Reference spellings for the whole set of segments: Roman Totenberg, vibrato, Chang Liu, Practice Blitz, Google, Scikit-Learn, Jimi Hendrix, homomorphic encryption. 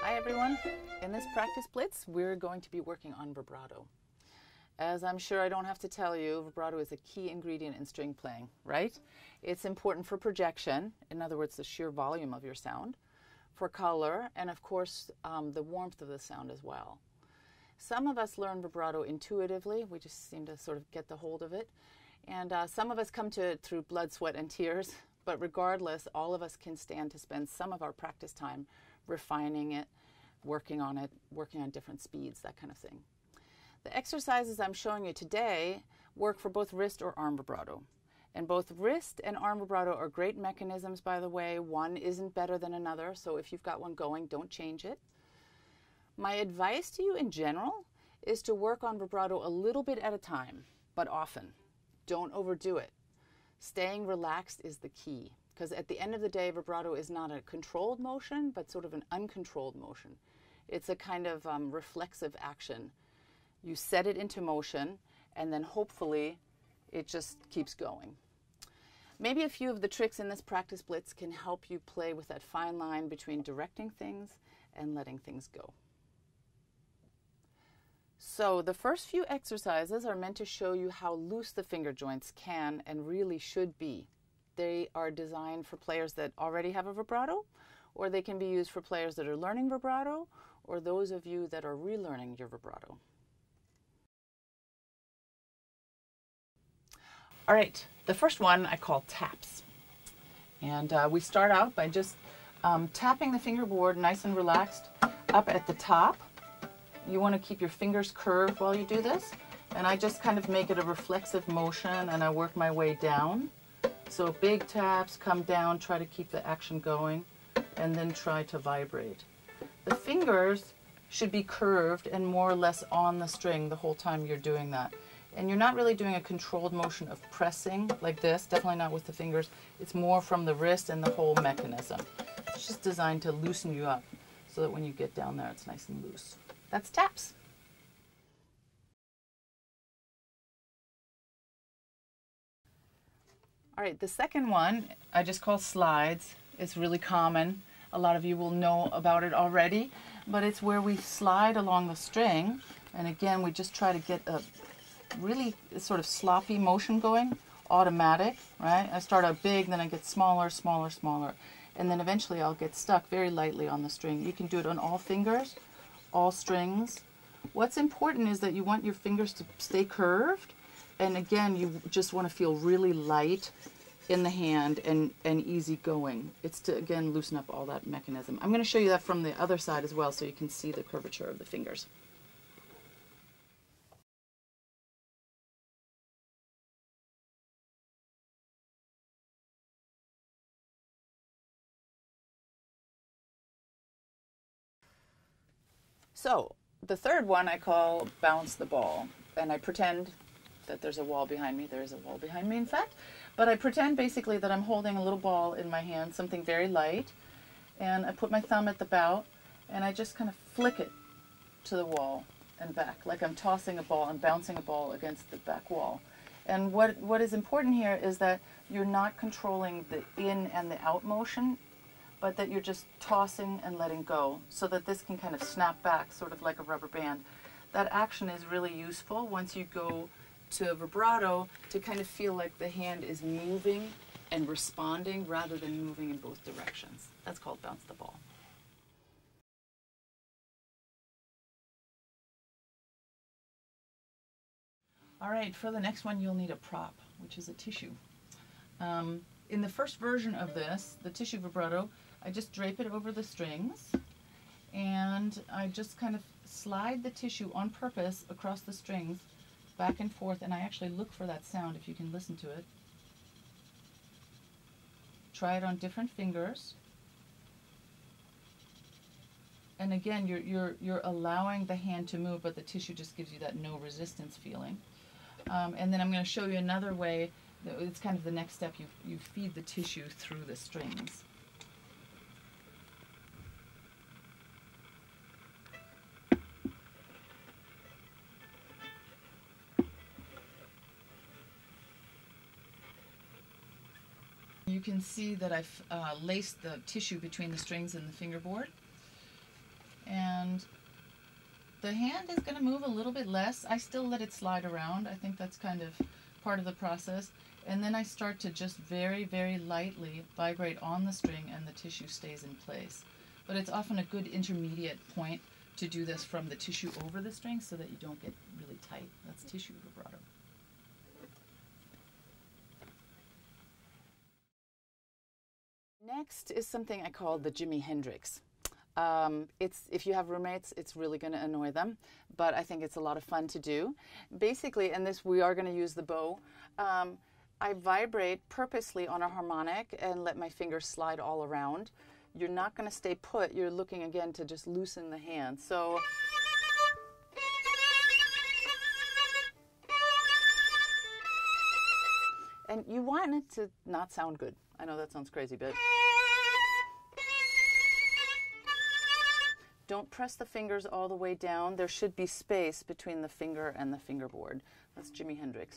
Hi everyone, in this practice blitz we're going to be working on vibrato. As I'm sure I don't have to tell you, vibrato is a key ingredient in string playing, right? It's important for projection, in other words the sheer volume of your sound, for color, and of course the warmth of the sound as well. Some of us learn vibrato intuitively, we just seem to sort of get the hold of it, and some of us come to it through blood, sweat, and tears, but regardless all of us can stand to spend some of our practice time refining it, working on different speeds, that kind of thing. The exercises I'm showing you today work for both wrist or arm vibrato. And both wrist and arm vibrato are great mechanisms, by the way. One isn't better than another, so if you've got one going, don't change it. My advice to you in general is to work on vibrato a little bit at a time, but often. Don't overdo it. Staying relaxed is the key. Because at the end of the day, vibrato is not a controlled motion, but sort of an uncontrolled motion. It's a kind of reflexive action. You set it into motion, and then hopefully it just keeps going. Maybe a few of the tricks in this practice blitz can help you play with that fine line between directing things and letting things go. So the first few exercises are meant to show you how loose the finger joints can and really should be. They are designed for players that already have a vibrato, or they can be used for players that are learning vibrato, or those of you that are relearning your vibrato. All right, the first one I call taps. And we start out by just tapping the fingerboard nice and relaxed up at the top. You want to keep your fingers curved while you do this. And I just kind of make it a reflexive motion and I work my way down. So big taps, come down, try to keep the action going, and then try to vibrate. The fingers should be curved and more or less on the string the whole time you're doing that. And you're not really doing a controlled motion of pressing like this, definitely not with the fingers. It's more from the wrist and the whole mechanism. It's just designed to loosen you up so that when you get down there, it's nice and loose. That's taps. All right, the second one I just call slides. It's really common. A lot of you will know about it already, but it's where we slide along the string. And again, we just try to get a really sort of sloppy motion going, automatic, right? I start out big, then I get smaller, smaller, smaller. And then eventually I'll get stuck very lightly on the string. You can do it on all fingers, all strings. What's important is that you want your fingers to stay curved. And again, you just want to feel really light in the hand and easy going. It's to, again, loosen up all that mechanism. I'm going to show you that from the other side as well so you can see the curvature of the fingers. So, the third one I call bounce the ball, and I pretend that there's a wall behind me. There is a wall behind me, in fact. But I pretend basically that I'm holding a little ball in my hand, something very light, and I put my thumb at the bout, and I just kind of flick it to the wall and back, like I'm tossing a ball and bouncing a ball against the back wall. And what is important here is that you're not controlling the in and the out motion, but that you're just tossing and letting go, so that this can kind of snap back, sort of like a rubber band. That action is really useful once you go to vibrato to kind of feel like the hand is moving and responding rather than moving in both directions. That's called bounce the ball. All right, for the next one you'll need a prop, which is a tissue. In the first version of this, the tissue vibrato, I just drape it over the strings and I just kind of slide the tissue on purpose across the strings back and forth, and I actually look for that sound if you can listen to it. Try it on different fingers. And again, you're allowing the hand to move, but the tissue just gives you that no resistance feeling. And then I'm going to show you another way. It's kind of the next step. You feed the tissue through the strings. you can see that I've laced the tissue between the strings and the fingerboard. And the hand is going to move a little bit less. I still let it slide around. I think that's kind of part of the process. And then I start to just very, very lightly vibrate on the string and the tissue stays in place. But it's often a good intermediate point to do this from the tissue over the string so that you don't get really tight. That's tissue vibrato. Next is something I call the Jimi Hendrix. If you have roommates, it's really going to annoy them, but I think it's a lot of fun to do. Basically, and this we are going to use the bow, I vibrate purposely on a harmonic and let my fingers slide all around. You're not going to stay put. You're looking again to just loosen the hand. So and you want it to not sound good. I know that sounds crazy, but don't press the fingers all the way down. There should be space between the finger and the fingerboard. That's Jimi Hendrix.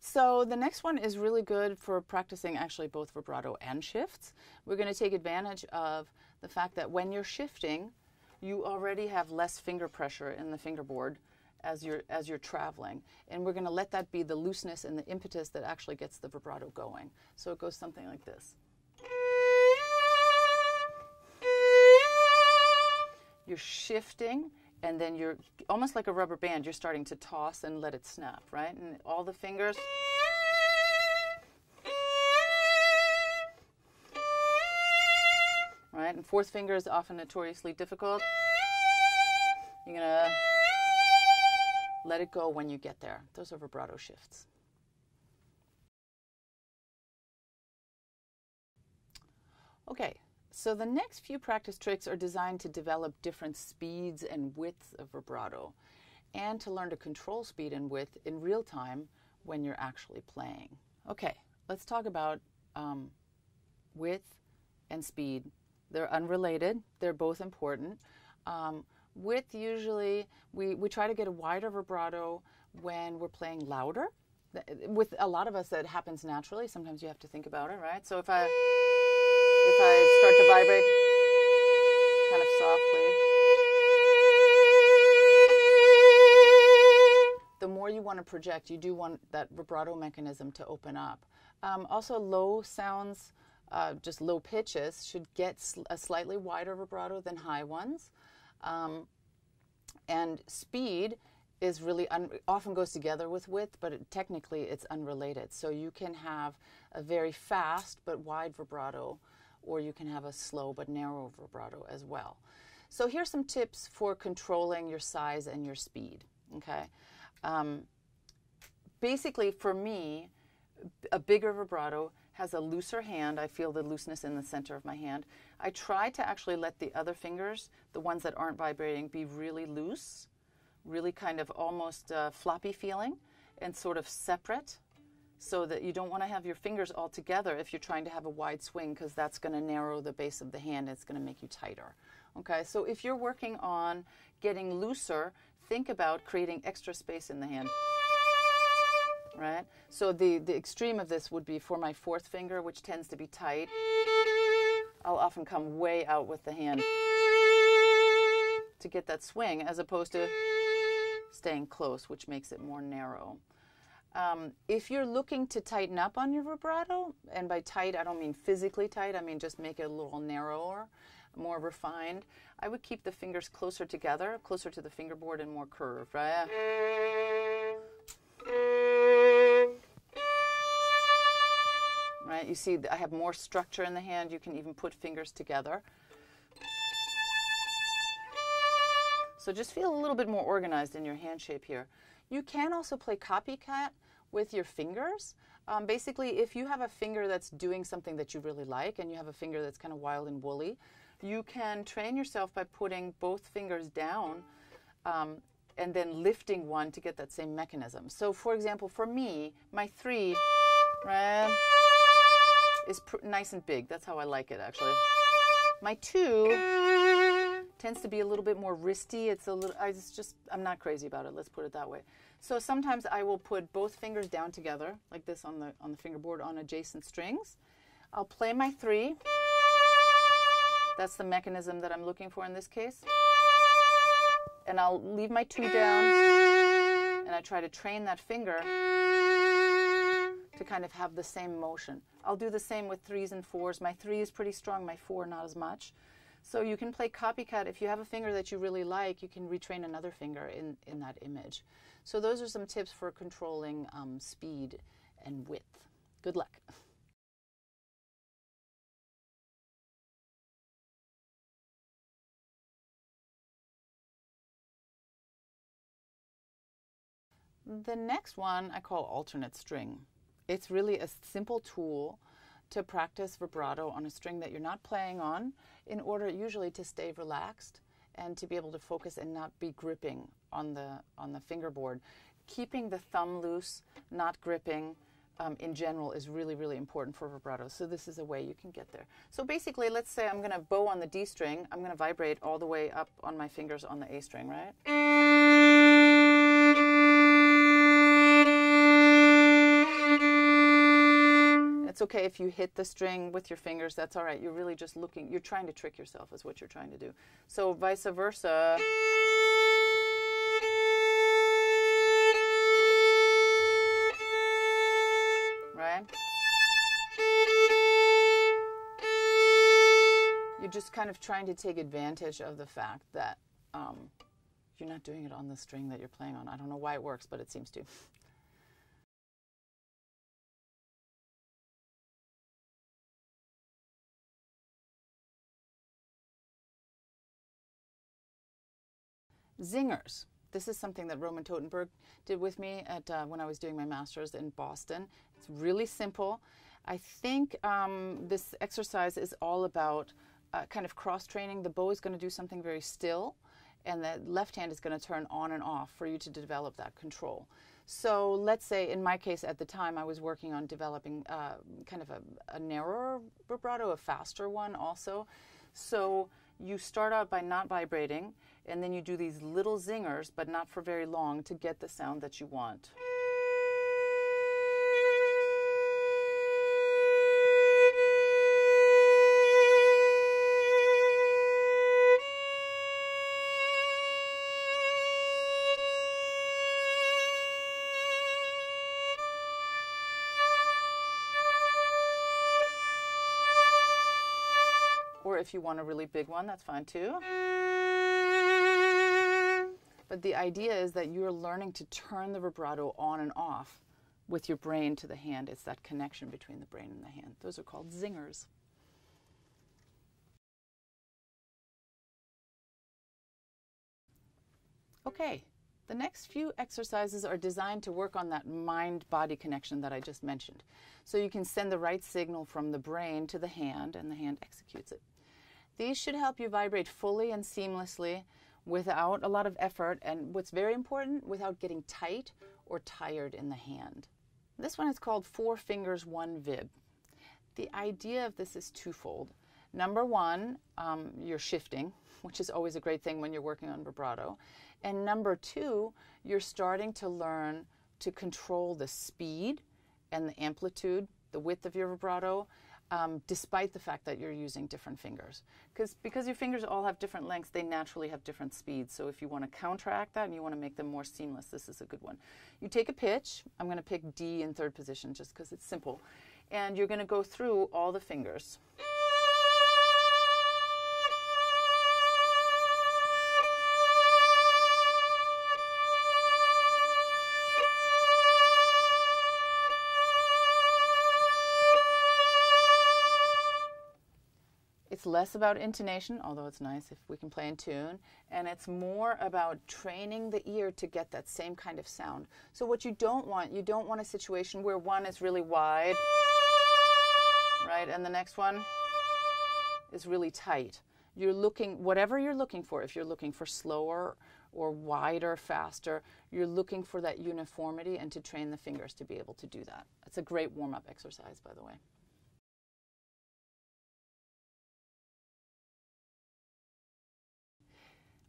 So the next one is really good for practicing actually both vibrato and shifts. We're going to take advantage of the fact that when you're shifting, you already have less finger pressure in the fingerboard as you're traveling. And we're going to let that be the looseness and the impetus that actually gets the vibrato going. So it goes something like this. You're shifting and then you're almost like a rubber band. You're starting to toss and let it snap, right? And all the fingers. Right? And fourth finger is often notoriously difficult. You're going to let it go when you get there. Those are vibrato shifts. Okay, so the next few practice tricks are designed to develop different speeds and widths of vibrato and to learn to control speed and width in real time when you're actually playing. Okay, let's talk about width and speed. They're unrelated. They're both important. Width, usually, we try to get a wider vibrato when we're playing louder. With a lot of us, that happens naturally. Sometimes you have to think about it, right? So if I start to vibrate kind of softly, the more you want to project, you do want that vibrato mechanism to open up. Also, low sounds, just low pitches, should get a slightly wider vibrato than high ones. And speed is really often goes together with width, but technically it's unrelated. So you can have a very fast but wide vibrato, or you can have a slow but narrow vibrato as well. So here's some tips for controlling your size and your speed. Okay, basically for me, a bigger vibrato has a looser hand. I feel the looseness in the center of my hand. I try to actually let the other fingers, the ones that aren't vibrating, be really loose, really kind of almost floppy feeling and sort of separate, so that you don't want to have your fingers all together if you're trying to have a wide swing, because that's going to narrow the base of the hand. It's going to make you tighter. Okay, so if you're working on getting looser, think about creating extra space in the hand. Right? So the extreme of this would be for my fourth finger, which tends to be tight. I'll often come way out with the hand to get that swing, as opposed to staying close, which makes it more narrow. If you're looking to tighten up on your vibrato, and by tight I don't mean physically tight, I mean just make it a little narrower, more refined, I would keep the fingers closer together, closer to the fingerboard and more curved. Right? Right? You see, I have more structure in the hand. You can even put fingers together. So just feel a little bit more organized in your hand shape here. You can also play copycat with your fingers. Basically, if you have a finger that's doing something that you really like and you have a finger that's kind of wild and woolly, you can train yourself by putting both fingers down and then lifting one to get that same mechanism. So, for example, for me, my three, right? Is nice and big. That's how I like it, actually. My two tends to be a little bit more wristy. It's a little, I'm not crazy about it, let's put it that way. So sometimes I will put both fingers down together like this on the fingerboard on adjacent strings. I'll play my three. That's the mechanism that I'm looking for in this case. And I'll leave my two down, and I try to train that finger to kind of have the same motion. I'll do the same with threes and fours. My three is pretty strong, my four not as much. So you can play copycat. If you have a finger that you really like, you can retrain another finger in that image. So those are some tips for controlling speed and width. Good luck. The next one I call alternate string. It's really a simple tool to practice vibrato on a string that you're not playing on in order usually to stay relaxed and to be able to focus and not be gripping on the fingerboard. Keeping the thumb loose, not gripping in general is really, really important for vibrato. So this is a way you can get there. So basically, let's say I'm going to bow on the D string. I'm going to vibrate all the way up on my fingers on the A string, right? It's okay if you hit the string with your fingers, that's all right. You're really just looking, you're trying to trick yourself is what you're trying to do. So vice versa. Right? You're just kind of trying to take advantage of the fact that you're not doing it on the string that you're playing on. I don't know why it works, but it seems to. Zingers. This is something that Roman Totenberg did with me at, when I was doing my master's in Boston. It's really simple. I think this exercise is all about kind of cross-training. The bow is going to do something very still, and the left hand is going to turn on and off for you to develop that control. So let's say, in my case at the time, I was working on developing kind of a narrower vibrato, a faster one also. So you start out by not vibrating, and then you do these little zingers, but not for very long, to get the sound that you want. Or if you want a really big one, that's fine too. But the idea is that you're learning to turn the vibrato on and off with your brain to the hand. It's that connection between the brain and the hand. Those are called zingers. Okay, the next few exercises are designed to work on that mind-body connection that I just mentioned. So you can send the right signal from the brain to the hand, and the hand executes it. These should help you vibrate fully and seamlessly, without a lot of effort, and what's very important, without getting tight or tired in the hand. This one is called Four Fingers, One Vib. The idea of this is twofold. Number one, you're shifting, which is always a great thing when you're working on vibrato. And number two, you're starting to learn to control the speed and the amplitude, the width of your vibrato, despite the fact that you're using different fingers. Because your fingers all have different lengths, they naturally have different speeds. So if you want to counteract that and you want to make them more seamless, this is a good one. You take a pitch. I'm going to pick D in third position just because it's simple. And you're going to go through all the fingers. It's less about intonation, although it's nice if we can play in tune, and it's more about training the ear to get that same kind of sound. So what you don't want a situation where one is really wide, right, and the next one is really tight. You're looking, whatever you're looking for, if you're looking for slower or wider, faster, you're looking for that uniformity and to train the fingers to be able to do that. It's a great warm-up exercise, by the way.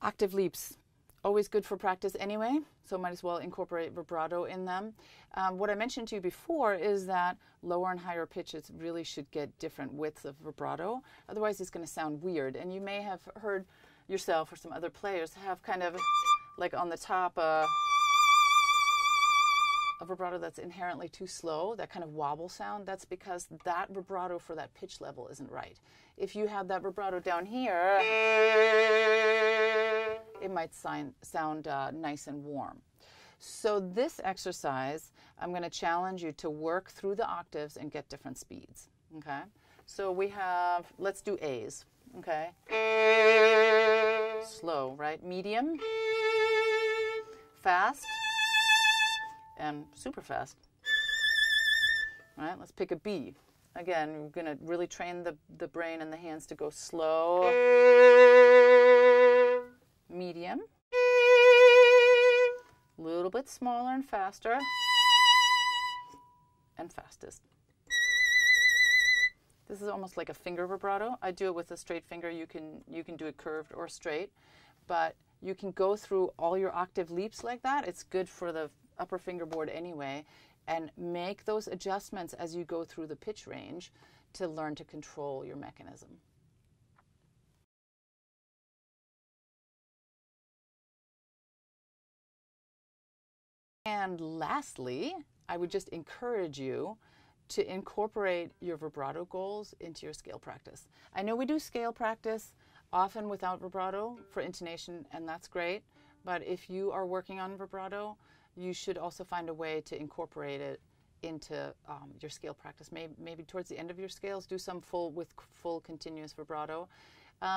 Octave leaps, always good for practice anyway, so might as well incorporate vibrato in them. What I mentioned to you before is that lower and higher pitches really should get different widths of vibrato, otherwise it's going to sound weird. And you may have heard yourself or some other players have kind of like on the top a vibrato that's inherently too slow, that kind of wobble sound. That's because that vibrato for that pitch level isn't right. If you have that vibrato down here, it might sound nice and warm. So this exercise, I'm going to challenge you to work through the octaves and get different speeds. Okay? So we have, let's do A's. Okay? Slow, right? Medium. Fast. And super fast. All right, let's pick a B. Again, we're going to really train the brain and the hands to go slow. Medium, a little bit smaller and faster, and fastest. This is almost like a finger vibrato. I do it with a straight finger. You can do it curved or straight, but you can go through all your octave leaps like that. It's good for the upper fingerboard anyway, and make those adjustments as you go through the pitch range to learn to control your mechanism. And lastly, I would just encourage you to incorporate your vibrato goals into your scale practice. I know we do scale practice often without vibrato for intonation, and that's great, but if you are working on vibrato, you should also find a way to incorporate it into your scale practice. Maybe towards the end of your scales, do some full continuous vibrato.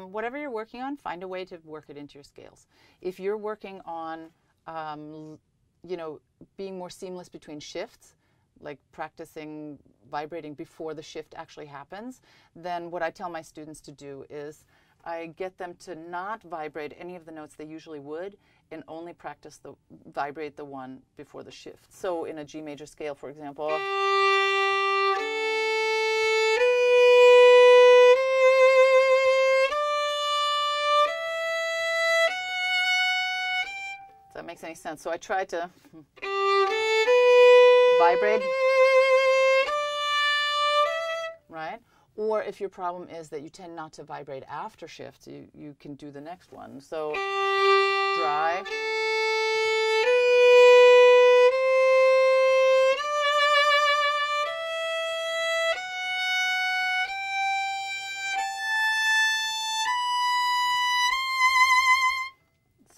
Whatever you're working on, find a way to work it into your scales. If you're working on you know, being more seamless between shifts, like practicing vibrating before the shift actually happens, then what I tell my students to do is I get them to not vibrate any of the notes they usually would and only practice vibrate the one before the shift. So in a G major scale, for example, if that makes any sense. So I try to vibrate, right? Or if your problem is that you tend not to vibrate after shift, you can do the next one. So dry.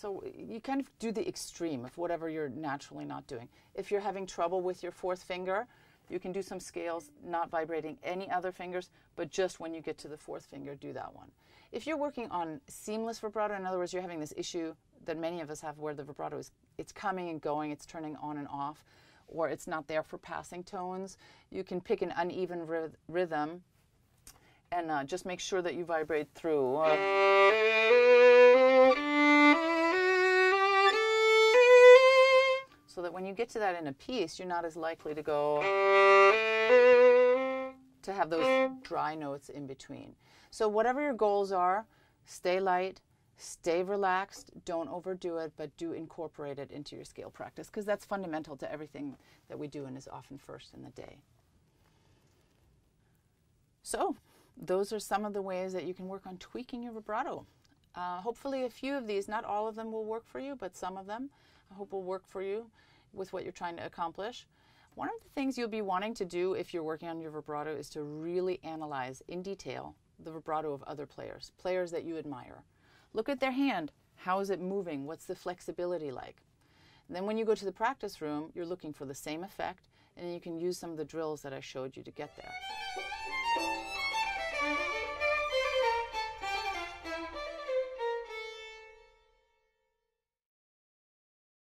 So you kind of do the extreme of whatever you're naturally not doing. If you're having trouble with your fourth finger, you can do some scales not vibrating any other fingers, but just when you get to the fourth finger, do that one. If you're working on seamless vibrato, in other words, you're having this issue that many of us have where the vibrato is, it's coming and going, it's turning on and off, or it's not there for passing tones, you can pick an uneven rhythm and just make sure that you vibrate through. So that when you get to that in a piece, you're not as likely to go to have those dry notes in between. So whatever your goals are, stay light, stay relaxed, don't overdo it, but do incorporate it into your scale practice, because that's fundamental to everything that we do and is often first in the day. So those are some of the ways that you can work on tweaking your vibrato. Hopefully a few of these, not all of them will work for you, but some of them I hope will work for you with what you're trying to accomplish. One of the things you'll be wanting to do if you're working on your vibrato is to really analyze in detail the vibrato of other players, players that you admire. Look at their hand. How is it moving? What's the flexibility like? And then when you go to the practice room, you're looking for the same effect, and you can use some of the drills that I showed you to get there.